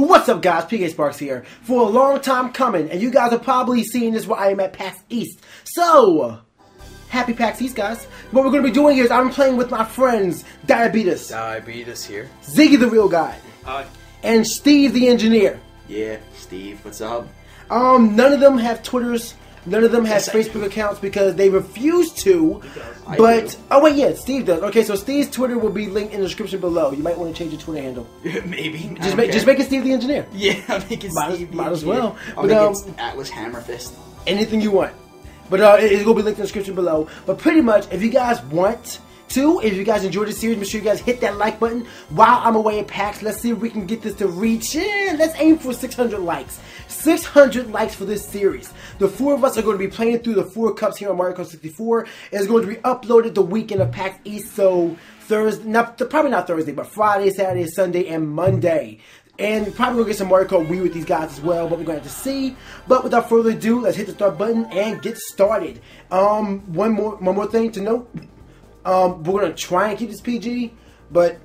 What's up, guys? PK Sparks here. For a long time coming, and you guys are probably seeing this where I am at PAX East. So, happy PAX East, guys. What we're going to be doing is I'm playing with my friends Diabetes. Diabetes here. Ziggy the Real Guy. And Steve the Engineer. Yeah, Steve, what's up? None of them have Twitters. None of them have Facebook accounts because they refuse to. But oh wait, yeah, Steve does. Okay, so Steve's Twitter will be linked in the description below. You might want to change your Twitter handle. Maybe. Just make it Steve the Engineer. Yeah, I'll make it Steve. Might as well. I'll make it Atlas Hammerfist. Anything you want. But it will be linked in the description below. But pretty much, if you guys want to, if you guys enjoyed this series, make sure you guys hit that like button. While I'm away at PAX, let's see if we can get this to reach. Yeah, let's aim for 600 likes. 600 likes for this series. The four of us are going to be playing through the four cups here on Mario Kart 64. It's going to be uploaded the weekend of PAX East, so probably not Thursday, but Friday, Saturday, Sunday, and Monday. And probably going to get some Mario Kart Wii with these guys as well, but we're going to have to see. But without further ado, let's hit the start button and get started. One more thing to note. We're going to try and keep this PG, but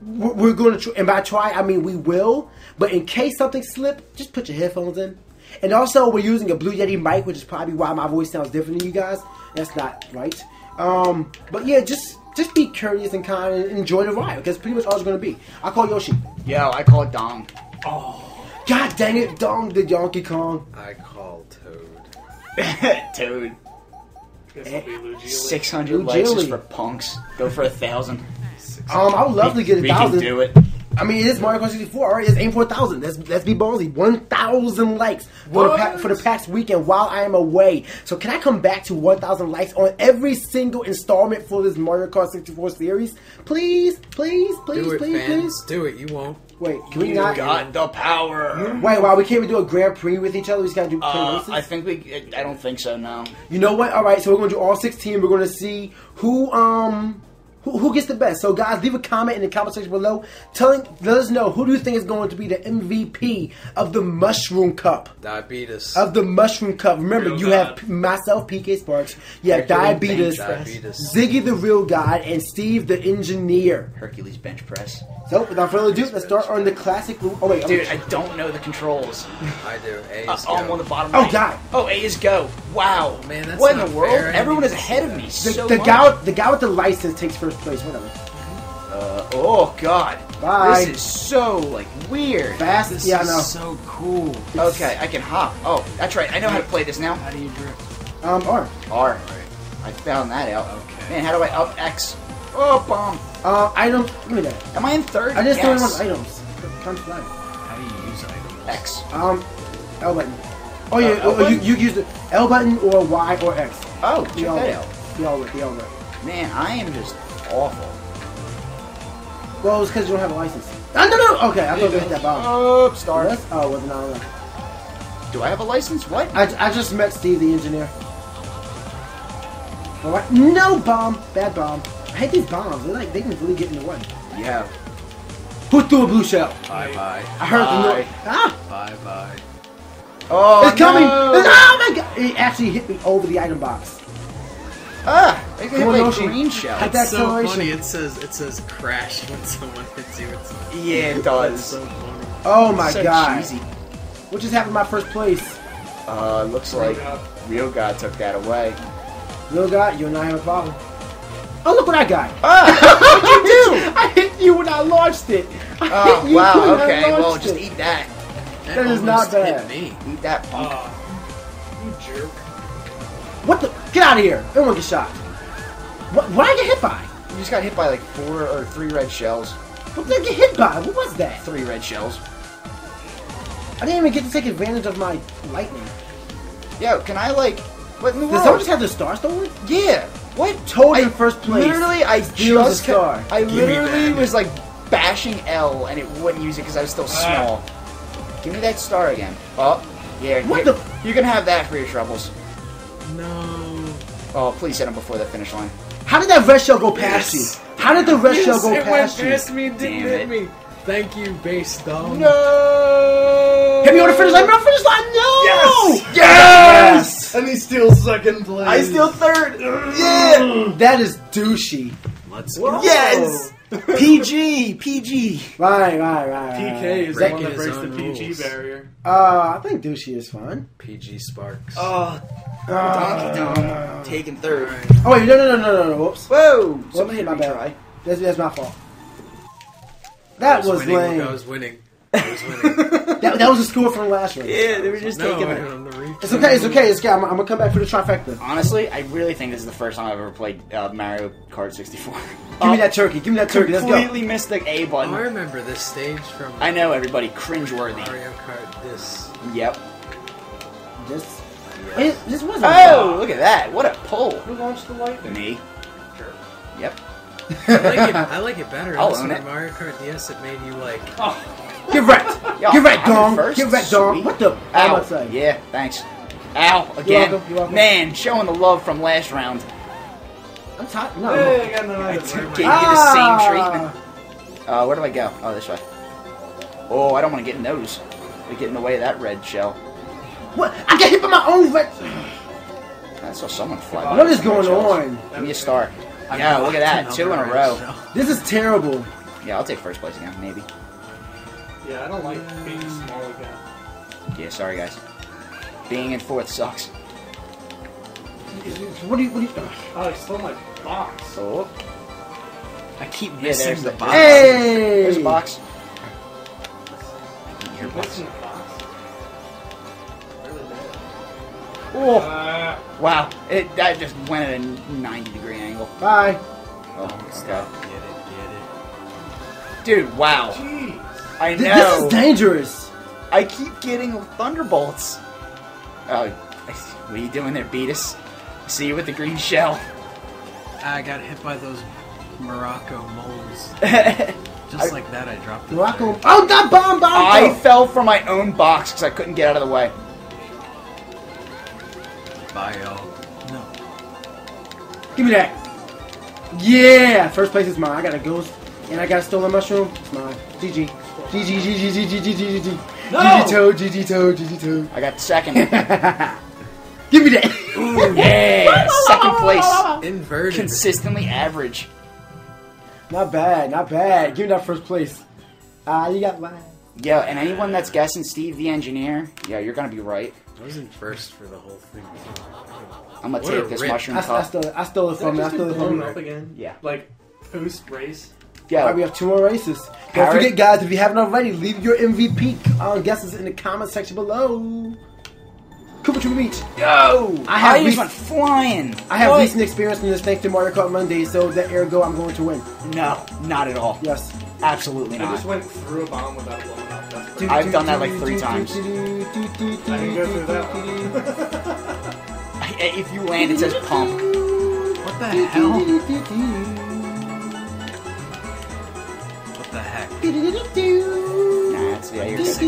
we're going to, and by try, I mean we will, but in case something slipped, just put your headphones in. And also, we're using a Blue Yeti mic, which is probably why my voice sounds different than you guys. That's not right. But yeah, just be curious and kind and enjoy the ride, because pretty much all it's going to be. I call Yoshi. Yo, I call Dong. Oh. God dang it, Dong the Donkey Kong. I call Toad. Toad. 600 likes is for punks. Go for 1,000. I would love to get 1,000. We can do it. I mean, it is Mario Kart 64. Alright, it's aim for 1,000. Let's be ballsy. 1,000 likes for the PAX weekend while I am away. So can I come back to 1,000 likes on every single installment for this Mario Kart 64 series? Please, please, please, do it, please, fans. Please. Do it. You won't. Wait, can we not? You got the power. Wait, wow, we can't even do a Grand Prix with each other. We just gotta do races? I don't think so. No. You know what? All right, so we're gonna do all 16. We're gonna see who gets the best. So guys, leave a comment in the comment section below. Let us know who do you think is going to be the MVP of the Mushroom Cup. Diabetes. Of the Mushroom Cup. Remember, real you God. Have myself, PK Sparks. Yeah, Diabetes. Ziggy the Real Guy, and Steve the Engineer. Hercules bench press. So, without further ado, let's start on the classic loop. Oh, wait. Dude, I don't know the controls. I do. A is go. I'm on the bottom right. Oh, God. Oh, A is go. Wow. Man, that's what in the world? Everyone is ahead of me. The guy with the license takes first place. Whatever. Oh, God. Bye. This is so, like, weird. Fast. This yeah, is no. so cool. Okay, I can hop. Oh, that's right. I know how to play this now. How do you drift? R. R. Right. I found that out. Okay. Man, how do I up X? Oh, bomb. Items. Give me that. Am I in third? I just don't want items. Come fly. How do you use items? X. L button. Oh yeah. You use the L button or Y or X. Oh, check that out. The L button. Man, I am just awful. Well, it's because you don't have a license. Oh, no. Okay, I thought we hit that bomb. Oh, start. Oh, wasn't on. Do I have a license? What? I just met Steve the Engineer. All right. No bomb. Bad bomb. I hate these bombs. They're like, they can really get in the way. Yeah. Who threw a blue shell? Bye bye. I heard the noise. Ah! Bye bye. Oh, it's coming! No. Oh my God! It actually hit me over the item box. Ah! It hit me like green shell. It's so funny. It says crash when someone hits you. Yeah, it does. So funny. Oh my God! So cheesy. What just happened in my first place? Looks like Real God took that away. Real God, you and I have a problem. Oh, look what I got! What'd you do? I hit you when I launched it! Oh, wow, okay, well, just eat that. That is not bad. Eat that, punk. You jerk. What the? Get out of here! Everyone get shot. What did I get hit by? You just got hit by like 4 or 3 red shells. What did I get hit by? What was that? 3 red shells. I didn't even get to take advantage of my lightning. Yo, can I like... What in the world? Did someone just have their star stolen? Yeah! What? Toad in first place. Literally, I just... I literally was, like, bashing L, and it wouldn't use it because I was still small. Give me that star again. Oh, yeah. What the... You can have that for your troubles. No. Oh, please hit him before the finish line. How did that red shell go past you? How did the red shell go past you? It went past me and didn't hit me. Thank you, base dog. No! Hit me on the finish line! No finish line! No! Yes! Yes! And he's still second place. I still third. Yeah, that is douchey. Let's go. Yes. PG. Right. PK is the one that breaks the PG barrier. I think Douchey is fine. PG Sparks. Donkey Kong taking third. Oh wait, no. Whoops. Whoa. Somebody hit my bad. That's my fault. That was lame. I was winning. that was the score from last round. Yeah, they were just taking it. It's okay. I'm gonna come back for the trifecta. Honestly, I really think this is the first time I've ever played Mario Kart 64. Give me that turkey. Let's go. Completely missed the A button. I remember this stage from. I know everybody cringeworthy. Mario Kart this. Yep. This wasn't. Oh, look at that! What a pull. Who launched the lightning? Me. Sure. Yep. I like it better. Mario Kart DS, it made you like. Oh. Get wrecked, Dong. What the? Ow. Yeah, thanks. Ow, again. You're welcome. Man, showing the love from last round. I'm tired. No. Hey, I got no idea. Gave you the same treatment. Where do I go? Oh, this way. Oh, I don't want to get in those. They get in the way of that red shell. What? I got hit by my own red. I saw someone fly. What is going on? Give me a star. Yeah, look at that. 2 in a row. This is terrible. Yeah, I'll take first place again, maybe. Yeah, I don't like being small again. Yeah, sorry guys. Being in fourth sucks. What are you doing? Oh, I stole my box. Oh. I keep missing the box. Hey! There's a box. Your box. The box. Really bad. Oh. Wow. That just went at a 90-degree angle. Bye. Oh, let's go. Get it. Dude, wow. Jeez. I know. This is dangerous. I keep getting thunderbolts. Oh, what are you doing there, Beatus? See you with the green shell. I got hit by those Morocco moles. Like that, I dropped the Morocco. Oh, that bomb! I fell from my own box because I couldn't get out of the way. Bye, y'all. No. Give me that. Yeah! First place is mine. I got a ghost and I got a stolen mushroom. It's mine. GG. GG. No! GG Toad. I got second. Give me that. Ooh, yeah. Second place. Inverted. Consistently average. Not bad. Give me that first place. You got mine. Yeah, and anyone that's guessing Steve the Engineer, yeah, you're going to be right. I was in first for the whole thing. I'm going to take this mushroom cup. I stole it from him. Yeah. Like, post race. Yeah. All right, we have 2 more races. Don't forget, guys, if you haven't already, leave your MVP guesses in the comment section below. Koopa Troopa Beach. Yo! I just went flying. I have recent experience in this thanks to Mario Kart Monday, so that ergo I'm going to win. No, not at all. Yes. Absolutely not. I just went through a bomb without blowing up. I've done that like 3 times. I didn't go through that one. If you land, it says pump. What the hell? The heck? Nah, it's the items.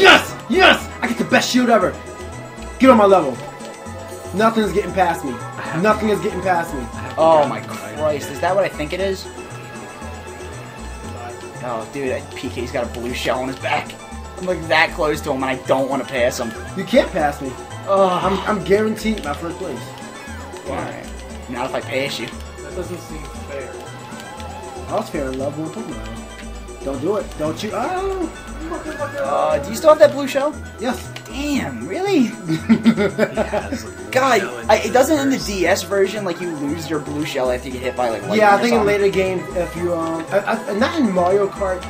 Yes! I get the best shield ever! Get on my level. Nothing is getting past me. Oh my Christ, is that what I think it is? Oh dude, PK's got a blue shell on his back. I'm like that close to him and I don't want to pass him. You can't pass me. I'm guaranteed my first place. Alright. Not if I pass you. That doesn't seem fair. I was fair in love with Pokemon. Don't do it. Don't you? Oh! Do you still have that blue shell? Yes. Damn, really? God, it doesn't in the DS version, like, you lose your blue shell after you get hit by, like, lightning. Yeah, I think in later game, if you, not in Mario Kart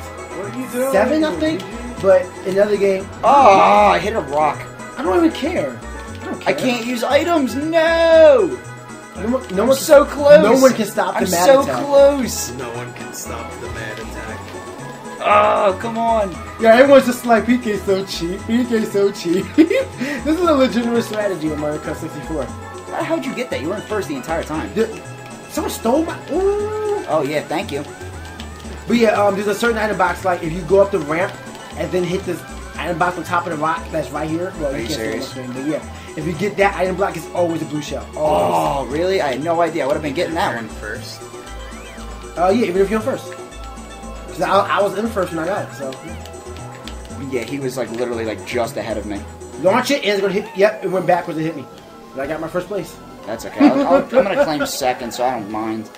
7, I think, but in another game. Oh, I hit a rock. I don't even care. I can't use items, no! No one's so close. No one can stop the mad attack. I'm so close. No one can stop the mad attack. Oh, come on. Yeah, everyone's just like, PK's so cheap. PK's so cheap. This is a legitimate strategy in Mario Kart 64. How'd you get that? You were in first the entire time. Someone stole my... Ooh. Oh, yeah, thank you. But yeah, there's a certain item box, like, if you go up the ramp and then hit this item box on top of the rock that's right here. Well, you can't see my screen, but yeah. If you get that item block, it's always a blue shell. Always. Oh, really? I had no idea. I would have been getting that one first. Yeah, even if you're first. Because I was in first when I got it, so. Yeah, he was like literally like just ahead of me. Launch it, and it's going to hit. Yep, it went backwards and hit me. But I got my first place. That's okay. I'm going to claim second, so I don't mind.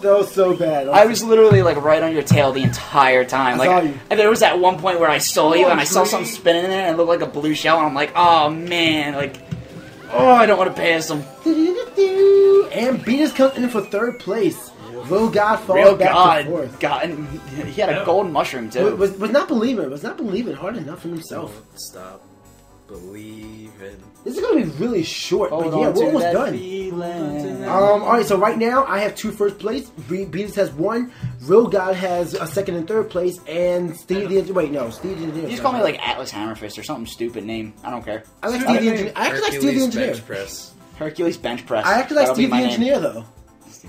That was so bad. I was literally like right on your tail the entire time. Like, and there was that one point where I saw you and I saw something spinning in there and it looked like a blue shell, and I'm like, oh man, like, oh, I don't want to pass him. And Beatus comes in for third place. Real God falls back to fourth. God, and he had a golden mushroom too. Was not believing hard enough in himself. Don't stop believing. This is gonna be really short, but yeah, we're almost done. Feeling. Alright, so right now I have two first place. Beatus has one. Real God has a second and third place, and Steve the Engineer. Wait, no, Steve the Engineer. You just call me like Atlas Hammerfist or something stupid name. I don't care. I like Steve the Engineer. I actually like Steve the Engineer. Hercules bench press. I actually like Steve the Engineer though.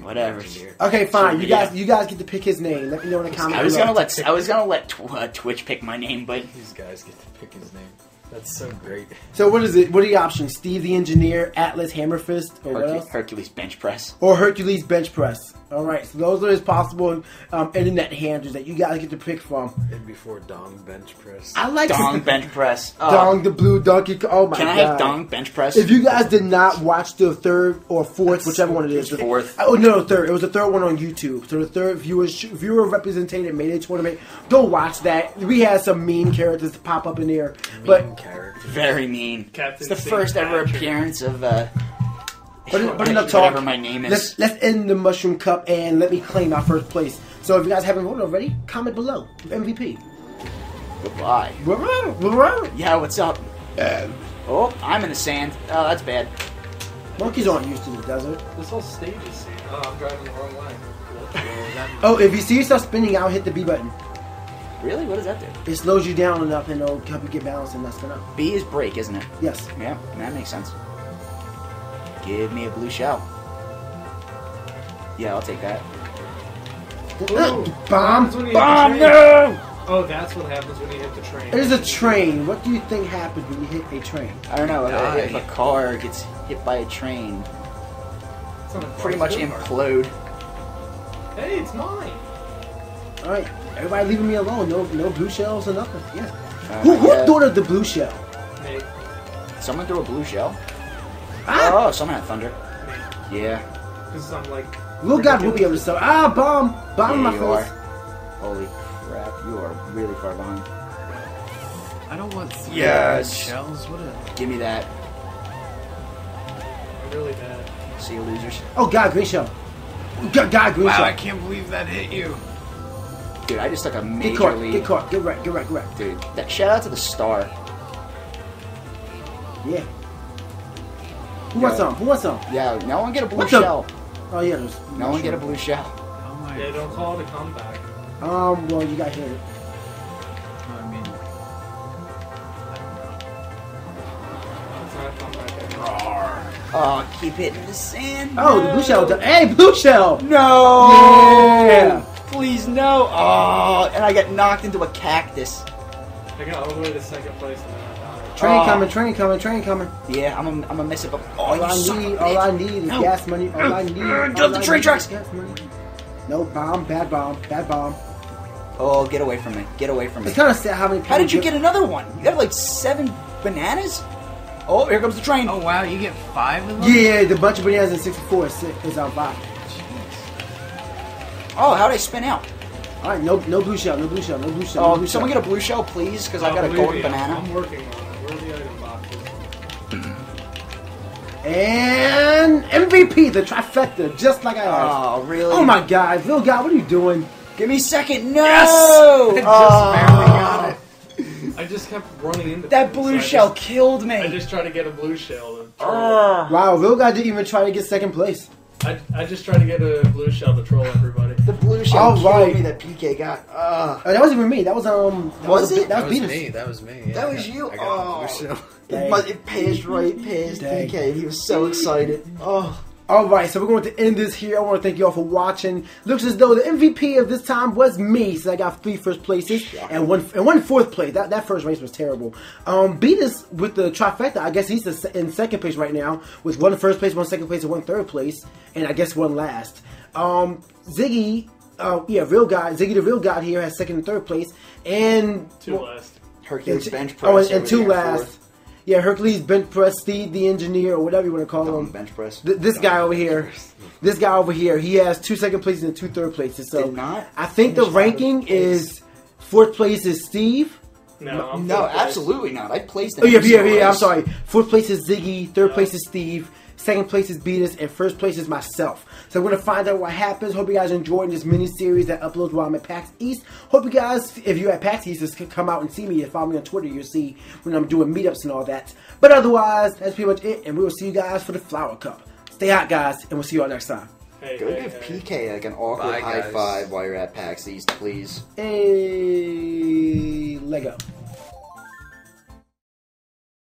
Whatever. Okay, fine. You guys get to pick his name. Let me know in the comments. I was gonna let Twitch pick my name, but these guys get to pick his name. That's so great. So what is it? What are the options? Steve the Engineer, Atlas Hammerfist, or Hercules bench press, or Hercules bench press. All right. So those are his possible internet handles that you guys get to pick from. And before Dong bench press, I like Dong bench press. Dong the blue Donkey Kong. Oh my god! Can I have Dong bench press? If you guys did not watch the third or fourth, whichever one it is, fourth. Oh no, third. It was the third one on YouTube. So the third viewer representative made a tournament. Go watch that. We had some mean characters pop up in there, but. Character. Very mean. Captain it's the first ever appearance of, but enough talk. Whatever my name is. Let's end the Mushroom Cup and let me claim our first place. So if you guys haven't voted already, comment below. MVP. Goodbye. Yeah, what's up? Oh, I'm in the sand. Oh, that's bad. Monkeys aren't used to the desert. This whole stage is sand. Oh, I'm driving the wrong line. Oh, if you see yourself spinning out, hit the B button. Really? What does that do? It slows you down enough and it'll help you get balanced and not spin up. B is break, isn't it? Yes. Yeah, that makes sense. Give me a blue shell. Yeah, I'll take that. Ooh. Bomb! Bomb! No! Oh, that's what happens when you hit the train. It is a train. What do you think happens when you hit a train? I don't know. If a car gets hit by a train, pretty much implode. Hey, it's mine! Alright. Everybody leaving me alone. No blue shells or nothing. Yeah. Who thought of the blue shell? Me. Someone threw a blue shell? Ah. Oh, someone had thunder. Me. Yeah. Because I'm like... Little God will be able to sell. Ah, bomb! Bomb my face. Holy crap. You are really far behind. I don't want shells. What a... Give me that. I'm really bad. See you, losers. Oh, God, green shell. God, green shell. Wow, I can't believe that hit you. Dude, I just took a major lead. Get caught, get right. Dude, shout out to the star. Yeah. Who wants some? Yeah, no one get a blue shell. Oh yeah, there's no one get a blue shell. Oh my god. Yeah, don't call it a comeback. Well, you got hit. I mean, I don't know. It's not a comeback. Oh, keep hitting the sand. Oh, the blue shell. Hey, blue shell! No! Yeah. Please, no! Oh, and I got knocked into a cactus. I got all the way to second place. Train coming. Yeah, I'm gonna mess it up. Oh, all I need is gas money. All I need. Get off the train tracks! Gas money. No, bomb, bad bomb. Oh, get away from me. It's kind of sad how many people... How did you get another one? You have like 7 bananas? Oh, here comes the train. Oh, wow, you get 5 of them? Yeah, the bunch of bananas in 64 is our bot. Oh, how'd I spin out? Alright, no blue shell. Oh, someone get a blue shell, please, because I got a golden banana. I'm working on it. Where are the item boxes? And MVP, the trifecta, just like I asked. Oh, really? Oh my god, Bill God, what are you doing? Give me second. No! Yes! I just barely got it. I just kept running into that blue shell. Killed me. I just tried to get a blue shell. And wow, Bill God didn't even try to get second place. I just tried to get a blue shell to troll everybody. The blue shell killed me that PK got. Oh, that wasn't even me. That was it? That was me. Yeah, that was you. I got the blue shell. It pissed PK. He was so excited. Oh. All right, so we're going to end this here. I want to thank you all for watching. Looks as though the MVP of this time was me, so I got 3 first places and one fourth place. That first race was terrible. Beatus with the trifecta, I guess he's in second place right now with 1 first place, 1 second place, and 1 third place, and I guess 1 last. Ziggy, real guy. Ziggy the real guy here has second and third place, and 2 last. Hercules bench press. Oh, and 2 last. Yeah, Hercules Bench Press, Steve the Engineer, or whatever you want to call him. Bench Press. This guy over here. This guy over here. He has 2 second places and 2 third places. So I think the ranking is fourth place is Steve. No, absolutely not. I placed. Oh yeah. I'm sorry. Fourth place is Ziggy. Third place is Steve. Second place is Beatus, and first place is myself. So we're going to find out what happens. Hope you guys enjoyed this mini-series that uploads while I'm at PAX East. Hope you guys, if you're at PAX East, just come out and see me. If follow me on Twitter, you'll see when I'm doing meetups and all that. But otherwise, that's pretty much it, and we will see you guys for the Flower Cup. Stay hot, guys, and we'll see you all next time. Hey, go give PK like an awkward high five while you're at PAX East, please. Hey, Lego.